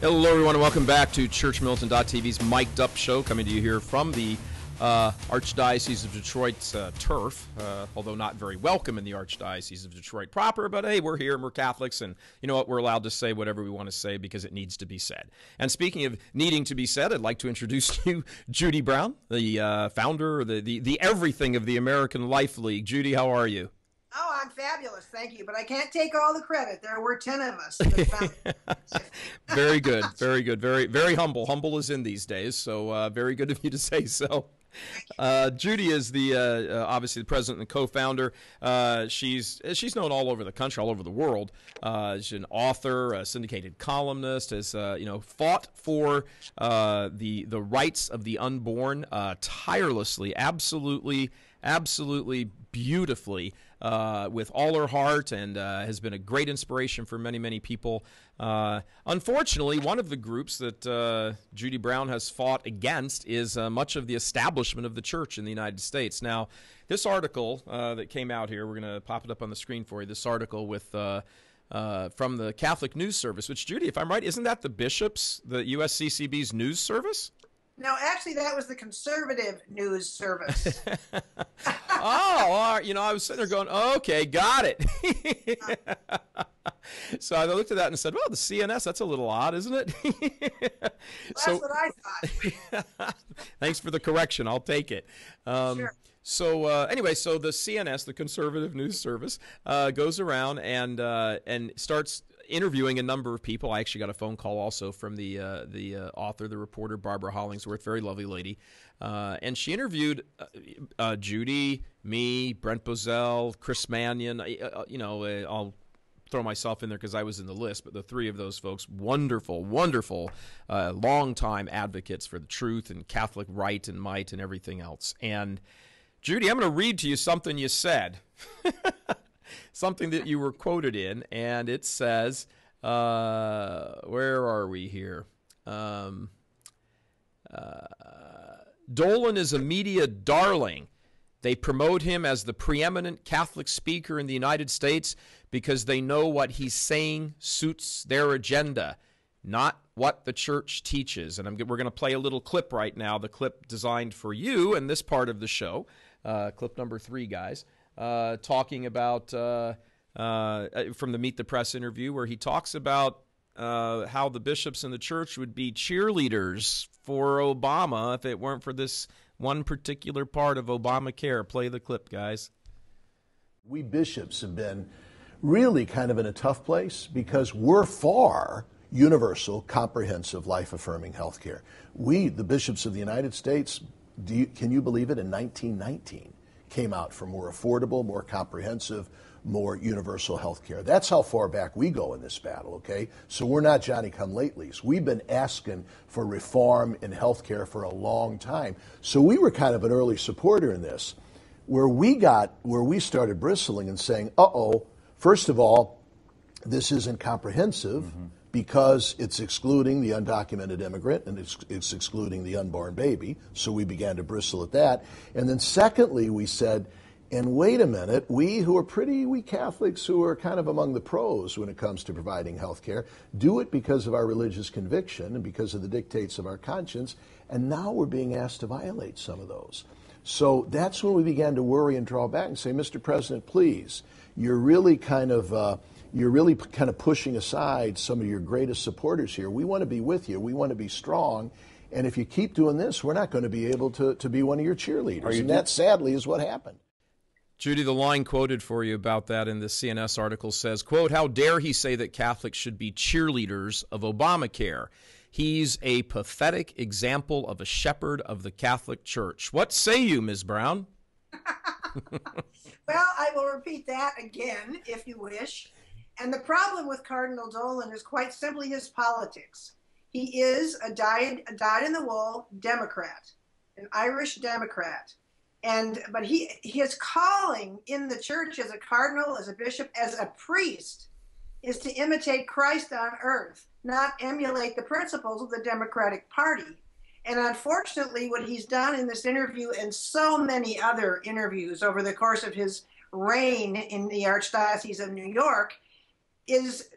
Hello, everyone, and welcome back to ChurchMilitant.TV's Mic'd Up Show, coming to you here from the Archdiocese of Detroit's turf, although not very welcome in the Archdiocese of Detroit proper, but hey, we're here and we're Catholics, and you know what, we're allowed to say whatever we want to say because it needs to be said. And speaking of needing to be said, I'd like to introduce to you Judie Brown, the founder, the everything of the American Life League. Judy, how are you? Oh, I'm fabulous, thank you. But I can't take all the credit. There were 10 of us. Very good, very good, very, very humble. Humble is in these days, so very good of you to say so. Judy is the obviously the president and co-founder. She's known all over the country, all over the world. She's an author, a syndicated columnist, has you know, fought for the rights of the unborn tirelessly, absolutely beautifully, with all her heart, and has been a great inspiration for many, many people. Unfortunately, one of the groups that Judie Brown has fought against is much of the establishment of the church in the United States. Now, this article that came out here, we're going to pop it up on the screen for you, this article with from the Catholic News Service, which, Judy, if I'm right, isn't that the bishops, the USCCB's news service? No, actually, that was the conservative news service. Oh, you know, I was sitting there going, okay, got it. So I looked at that and said, well, the CNS, that's a little odd, isn't it? Well, so, that's what I thought. Thanks for the correction. I'll take it. Sure. So anyway, so the CNS, the conservative news service, goes around and starts interviewing a number of people. I actually got a phone call also from the author, the reporter, Barbara Hollingsworth, very lovely lady. And she interviewed Judy, me, Brent Bozell, Chris Mannion. You know, I'll throw myself in there because I was in the list, but the three of those folks, wonderful, wonderful, longtime advocates for the truth and Catholic right and might and everything else. And Judy, I'm going to read to you something you said. Something that you were quoted in, and it says, where are we here? Dolan is a media darling. They promote him as the preeminent Catholic speaker in the United States because they know what he's saying suits their agenda, not what the church teaches. And we're going to play a little clip right now, the clip designed for you in this part of the show, clip number 3, guys. Talking about from the Meet the Press interview, where he talks about how the bishops in the church would be cheerleaders for Obama if it weren't for this one particular part of Obamacare. Play the clip, guys. We bishops have been really kind of in a tough place because we're for universal, comprehensive, life-affirming health care. We, the bishops of the United States, can you believe it, in 1919? Came out for more affordable, more comprehensive, more universal health care. That's how far back we go in this battle, okay? So we're not Johnny-come-latelys. We've been asking for reform in health care for a long time. So we were kind of an early supporter in this. Where we started bristling and saying, uh-oh, first of all, this isn't comprehensive. Mm-hmm. Because it's excluding the undocumented immigrant and it's excluding the unborn baby. So we began to bristle at that. And then secondly, we said, and wait a minute, we Catholics who are kind of among the pros when it comes to providing health care, do it because of our religious conviction and because of the dictates of our conscience. And now we're being asked to violate some of those. So that's when we began to worry and draw back and say, Mr. President, please, you're really kind of pushing aside some of your greatest supporters here. We want to be with you. We want to be strong. And if you keep doing this, we're not going to be able to be one of your cheerleaders. And that, sadly, is what happened. Judy, the line quoted for you about that in the CNS article says, quote, "How dare he say that Catholics should be cheerleaders of Obamacare? He's a pathetic example of a shepherd of the Catholic Church." What say you, Ms. Brown? Well, I will repeat that again, if you wish. And the problem with Cardinal Dolan is quite simply his politics. He is a dyed-in-the-wool Democrat, an Irish Democrat. But his calling in the church as a cardinal, as a bishop, as a priest, is to imitate Christ on earth, not emulate the principles of the Democratic Party. And unfortunately, what he's done in this interview and so many other interviews over the course of his reign in the Archdiocese of New York is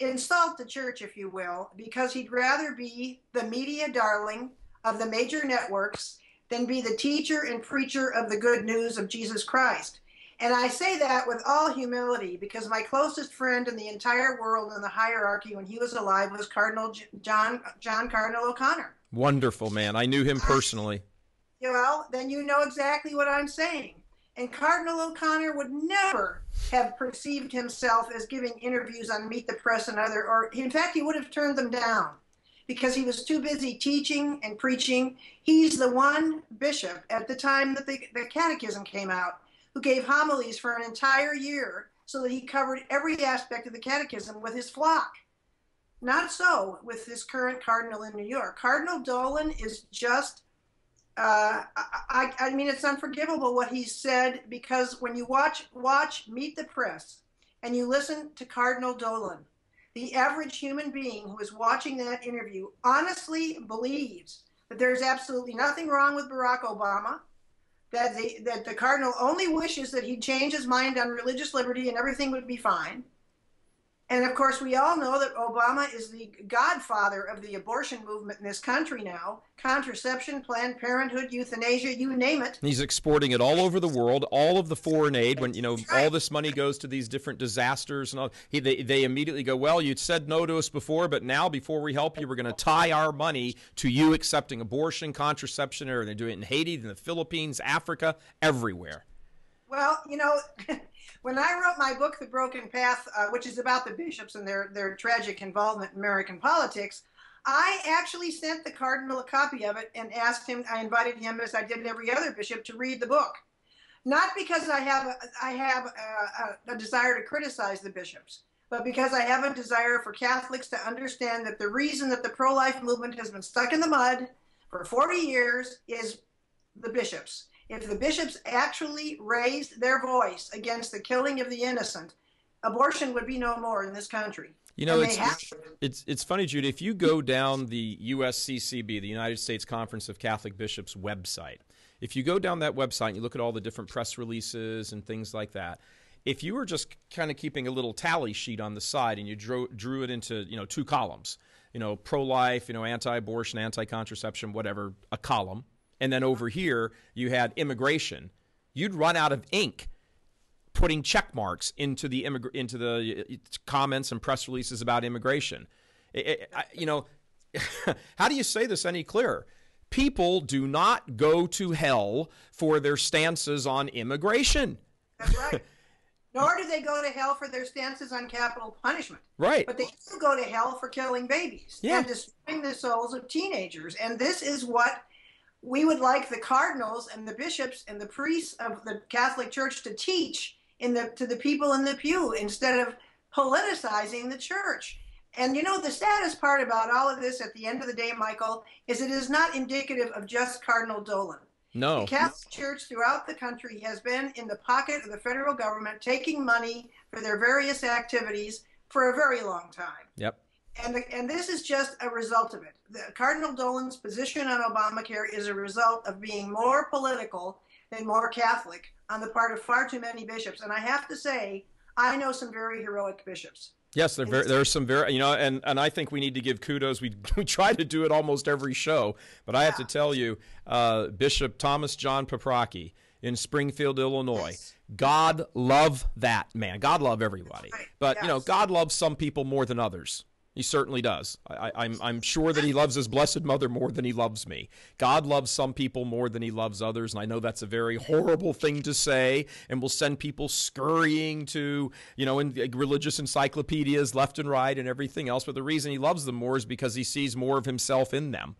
insult the church, if you will, because he'd rather be the media darling of the major networks than be the teacher and preacher of the good news of Jesus Christ. And I say that with all humility, because my closest friend in the entire world in the hierarchy when he was alive was Cardinal John Cardinal O'Connor. Wonderful man. I knew him personally. Well, then you know exactly what I'm saying. And Cardinal O'Connor would never have perceived himself as giving interviews on Meet the Press and other, or in fact, he would have turned them down because he was too busy teaching and preaching. He's the one bishop at the time that the catechism came out who gave homilies for an entire year so that he covered every aspect of the catechism with his flock. Not so with this current cardinal in New York. Cardinal Dolan is just, I mean, it's unforgivable what he said, because when you watch Meet the Press and you listen to Cardinal Dolan, the average human being who is watching that interview honestly believes that there's absolutely nothing wrong with Barack Obama, that the cardinal only wishes that he'd change his mind on religious liberty and everything would be fine. And of course, we all know that Obama is the godfather of the abortion movement in this country now. Contraception, Planned Parenthood, euthanasia, you name it. He's exporting it all over the world, all of the foreign aid. When, you know, all this money goes to these different disasters and all, they immediately go, well, you said no to us before, but now before we help you, we're going to tie our money to you accepting abortion, contraception, or they're doing it in Haiti, in the Philippines, Africa, everywhere. Well, you know, when I wrote my book, The Broken Path, which is about the bishops and their tragic involvement in American politics, I actually sent the cardinal a copy of it and asked him, I invited him, as I did every other bishop, to read the book. Not because I have a desire to criticize the bishops, but because I have a desire for Catholics to understand that the reason that the pro-life movement has been stuck in the mud for 40 years is the bishops. If the bishops actually raised their voice against the killing of the innocent, abortion would be no more in this country. You know, it's funny, Judy, if you go down the USCCB, the United States Conference of Catholic Bishops website, if you go down that website and you look at all the different press releases and things like that, if you were just kind of keeping a little tally sheet on the side and you drew it into, you know, two columns, you know, pro-life, you know, anti-abortion, anti-contraception, whatever, a column. And then over here, you had immigration. You'd run out of ink putting check marks into the comments and press releases about immigration. You know, how do you say this any clearer? People do not go to hell for their stances on immigration. That's right. Nor do they go to hell for their stances on capital punishment. Right. But they do go to hell for killing babies and destroying the souls of teenagers. And this is what we would like the cardinals and the bishops and the priests of the Catholic Church to teach to the people in the pew instead of politicizing the church. And you know, the saddest part about all of this at the end of the day, Michael, is it is not indicative of just Cardinal Dolan. No. The Catholic Church throughout the country has been in the pocket of the federal government taking money for their various activities for a very long time. Yep. And this is just a result of it. Cardinal Dolan's position on Obamacare is a result of being more political than more Catholic on the part of far too many bishops. And I have to say, I know some very heroic bishops. Yes, there are some very, you know, and I think we need to give kudos. We try to do it almost every show, but I have to tell you, Bishop Thomas John Paprocki in Springfield, Illinois. Yes. God love that man. God love everybody. Right. But, you know, God loves some people more than others. He certainly does. I'm sure that he loves his Blessed Mother more than he loves me. God loves some people more than he loves others, and I know that's a very horrible thing to say and will send people scurrying to, you know, in religious encyclopedias left and right and everything else, but the reason he loves them more is because he sees more of himself in them.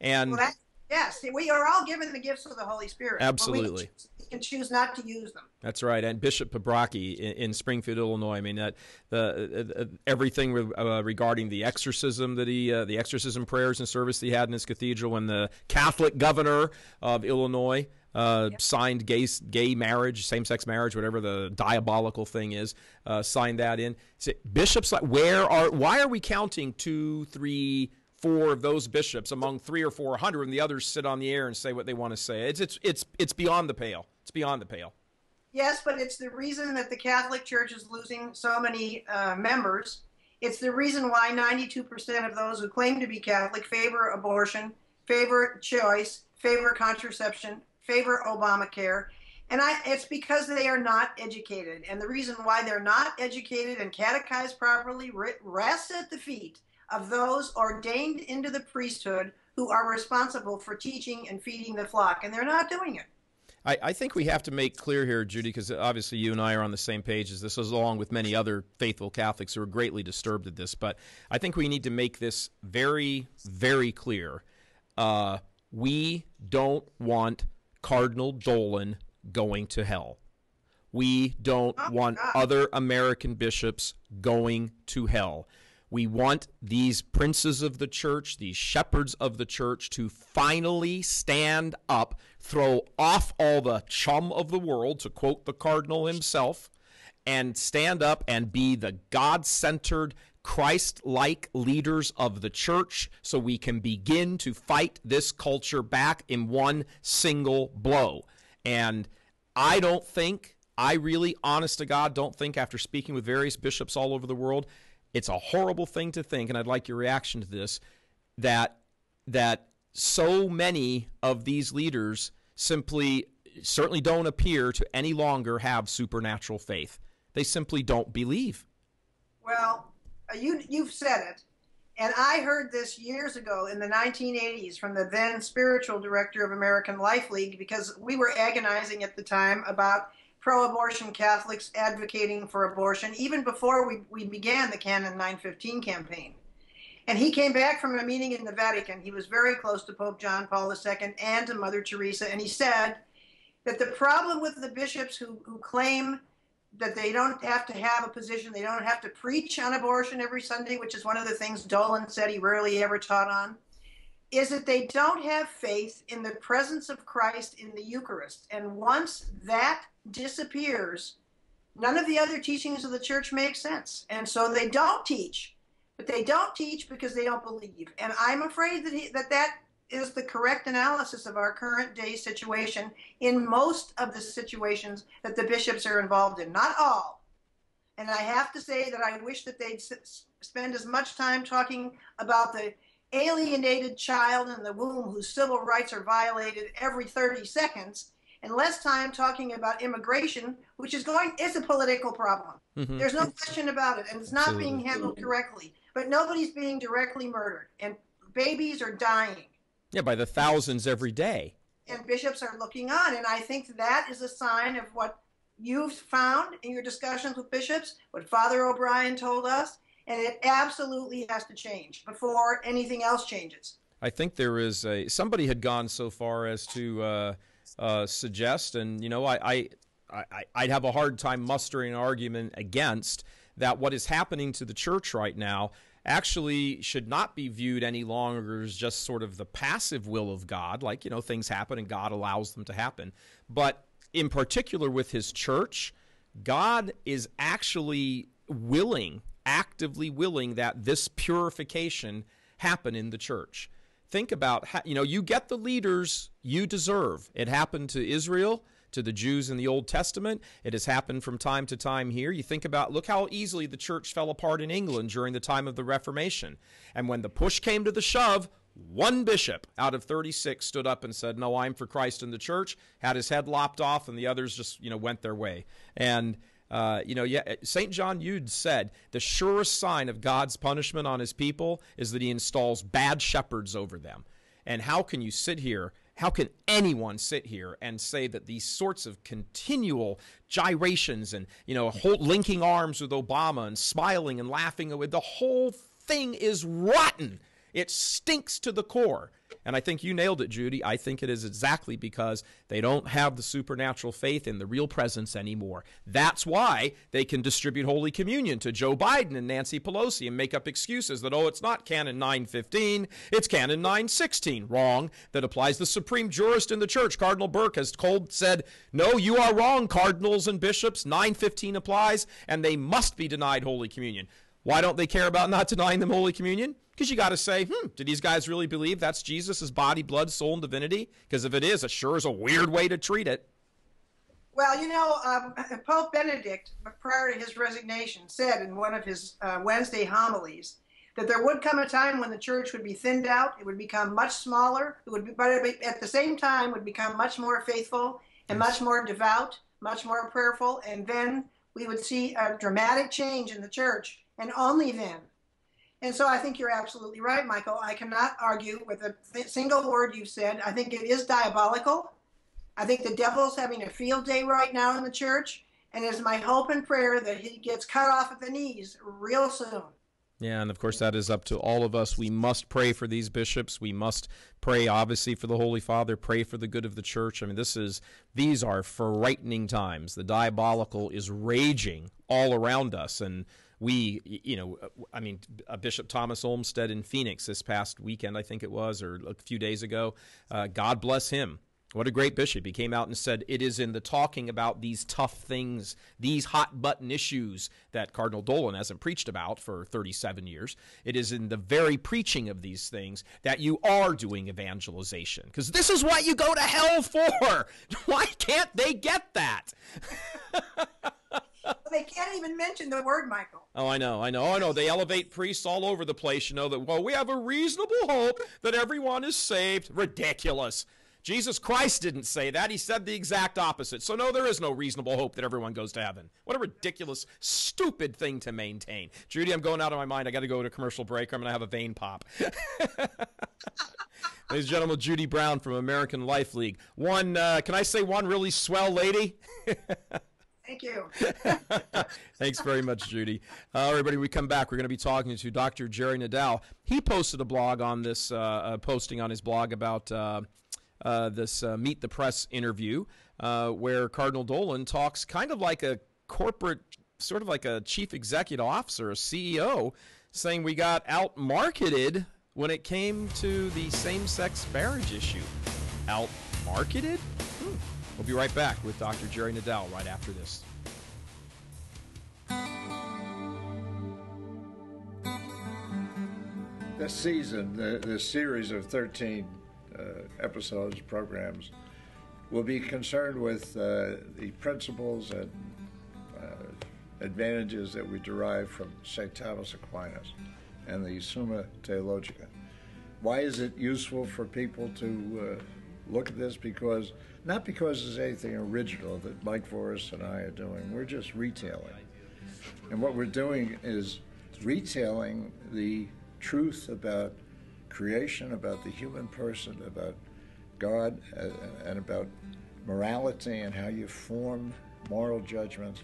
And well, yes, we are all given the gifts of the Holy Spirit. Absolutely. Can choose not to use them. That's right. And Bishop Paprocki in Springfield, Illinois. I mean, everything regarding the exorcism that the exorcism prayers and service that he had in his cathedral, and the Catholic governor of Illinois signed gay marriage, same-sex marriage, whatever the diabolical thing is, signed that in. So bishops, why are we counting 2, 3, 4 of those bishops among 300 or 400, and the others sit on the air and say what they want to say? It's beyond the pale. It's beyond the pale. Yes, but it's the reason that the Catholic Church is losing so many members, It's the reason why 92% of those who claim to be Catholic favor abortion, favor choice, favor contraception, favor Obamacare. And it's because they are not educated. And the reason why they're not educated and catechized properly rests at the feet of those ordained into the priesthood who are responsible for teaching and feeding the flock. And they're not doing it. I think we have to make clear here, Judy, because obviously you and I are on the same page as this, along with many other faithful Catholics who are greatly disturbed at this. But I think we need to make this very, very clear. We don't want Cardinal Dolan going to hell. We don't want other American bishops going to hell. We want these princes of the church, these shepherds of the church, to finally stand up, throw off all the chum of the world, to quote the cardinal himself, and stand up and be the God-centered, Christ-like leaders of the church so we can begin to fight this culture back in one single blow. And I don't think, I really, honest to God, don't think, after speaking with various bishops all over the world, it's a horrible thing to think, and I'd like your reaction to this, that so many of these leaders certainly don't appear to any longer have supernatural faith. They simply don't believe. Well, you've said it, and I heard this years ago in the 1980s from the then spiritual director of American Life League, because we were agonizing at the time about pro-abortion Catholics advocating for abortion, even before we began the Canon 915 campaign. And he came back from a meeting in the Vatican. He was very close to Pope John Paul II and to Mother Teresa, and he said that the problem with the bishops who claim that they don't have to have a position, they don't have to preach on abortion every Sunday, which is one of the things Dolan said he rarely ever taught on, is that they don't have faith in the presence of Christ in the Eucharist. And once that disappears, none of the other teachings of the church make sense. And so they don't teach, but they don't teach because they don't believe. And I'm afraid that that is the correct analysis of our current day situation in most of the situations that the bishops are involved in, not all. And I have to say that I wish that they'd spend as much time talking about the alienated child in the womb whose civil rights are violated every 30 seconds, and less time talking about immigration, which is a political problem. Mm-hmm. There's no question about it, and it's not being handled correctly. But nobody's being directly murdered, and babies are dying. Yeah, by the thousands every day. And bishops are looking on, and I think that is a sign of what you've found in your discussions with bishops, what Father O'Brien told us, and it absolutely has to change before anything else changes. I think there is somebody had gone so far as to suggest, and you know, I'd have a hard time mustering an argument against, that what is happening to the church right now actually should not be viewed any longer as just sort of the passive will of God, like, you know, things happen and God allows them to happen. But in particular with his church, God is actually willing, actively willing, that this purification happen in the church. Think about how, you know, you get the leaders you deserve. It happened to Israel, to the Jews in the Old Testament. It has happened from time to time here. You think about, look how easily the church fell apart in England during the time of the Reformation. And when the push came to the shove, one bishop out of 36 stood up and said, no, I'm for Christ in the church, had his head lopped off, and the others just, you know, went their way. And you know, yeah, St. John Eudes said the surest sign of God's punishment on his people is that he installs bad shepherds over them. And how can you sit here, how can anyone sit here and say that these sorts of continual gyrations and, you know, linking arms with Obama and smiling and laughing, with the whole thing is rotten. It stinks to the core. And I think you nailed it, Judy. I think it is exactly because they don't have the supernatural faith in the real presence anymore. That's why they can distribute Holy Communion to Joe Biden and Nancy Pelosi and make up excuses that, oh, it's not Canon 915, it's Canon 916. Wrong. That applies. The supreme jurist in the church, Cardinal Burke, has said, no, you are wrong, cardinals and bishops. 915 applies, and they must be denied Holy Communion. Why don't they care about not denying them Holy Communion? Because you got to say, did these guys really believe that's Jesus' body, blood, soul, and divinity? Because if it is, it sure is a weird way to treat it. Well, you know, Pope Benedict, prior to his resignation, said in one of his Wednesday homilies that there would come a time when the church would be thinned out, it would become much smaller, it would be, but at the same time would become much more faithful and much more devout, much more prayerful, and then we would see a dramatic change in the church, and only then. And so I think you're absolutely right, Michael. I cannot argue with a single word you've said. I think it is diabolical. I think the devil's having a field day right now in the church, and it's my hope and prayer that he gets cut off at the knees real soon. Yeah, and of course that is up to all of us. We must pray for these bishops. We must pray, obviously, for the Holy Father, pray for the good of the church. I mean, these are frightening times. The diabolical is raging all around us, and we, you know, I mean, Bishop Thomas Olmsted in Phoenix this past weekend, I think it was, or a few days ago, God bless him. What a great bishop. He came out and said, it is in the talking about these tough things, these hot-button issues that Cardinal Dolan hasn't preached about for 37 years. It is in the very preaching of these things that you are doing evangelization, because this is what you go to hell for. Why can't they get that? They can't even mention the word, Michael. Oh, I know, I know, I know. They elevate priests all over the place, you know, that, well, we have a reasonable hope that everyone is saved. Ridiculous. Jesus Christ didn't say that. He said the exact opposite. So, no, there is no reasonable hope that everyone goes to heaven. What a ridiculous, stupid thing to maintain. Judy, I'm going out of my mind. I got to go to commercial break. I'm going to have a vein pop. Ladies and gentlemen, Judie Brown from American Life League. Can I say one really swell lady? Thank you. Thanks very much, Judy. Everybody, we come back. We're going to be talking to Dr. Jerry Nadal. He posted a blog on this, posting on his blog about this Meet the Press interview where Cardinal Dolan talks kind of like a corporate, sort of like a chief executive officer, a CEO, saying we got out-marketed when it came to the same-sex marriage issue. Out-marketed? We'll be right back with Dr. Jerry Nadal right after this. This season, the series of 13 episodes, programs, will be concerned with the principles and advantages that we derive from St. Thomas Aquinas and the Summa Theologica. Why is it useful for people to look at this? Because not because there's anything original that Mike Voris and I are doing. We're just retailing. And what we're doing is retailing the truth about creation, about the human person, about God, and about morality and how you form moral judgments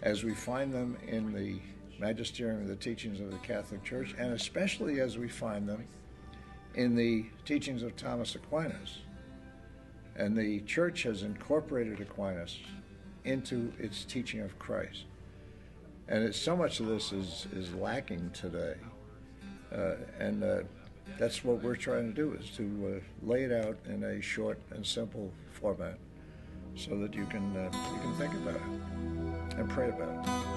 as we find them in the magisterium of the teachings of the Catholic Church, and especially as we find them in the teachings of Thomas Aquinas. And the Church has incorporated Aquinas into its teaching of Christ. And it's, so much of this is lacking today. That's what we're trying to do, is to lay it out in a short and simple format so that you can think about it and pray about it.